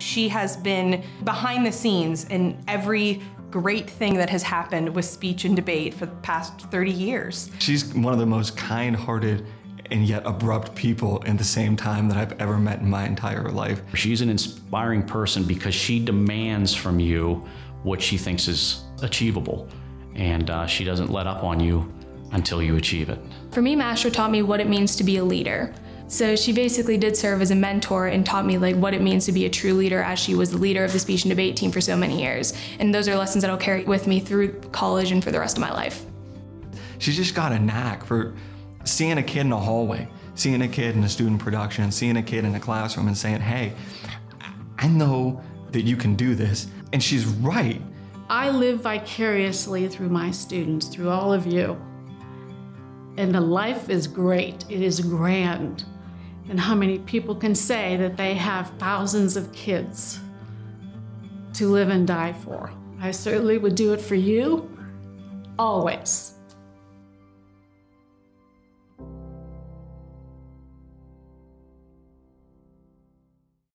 She has been behind the scenes in every great thing that has happened with speech and debate for the past 30 years. She's one of the most kind-hearted and yet abrupt people at the same time that I've ever met in my entire life. She's an inspiring person because she demands from you what she thinks is achievable, and she doesn't let up on you until you achieve it. For me, Mastro taught me what it means to be a leader. So she basically did serve as a mentor and taught me like what it means to be a true leader, as she was the leader of the speech and debate team for so many years. And those are lessons that I'll carry with me through college and for the rest of my life. She's just got a knack for seeing a kid in a hallway, seeing a kid in a student production, seeing a kid in a classroom and saying, hey, I know that you can do this. And she's right. I live vicariously through my students, through all of you. And the life is great, it is grand. And how many people can say that they have thousands of kids to live and die for? I certainly would do it for you, always.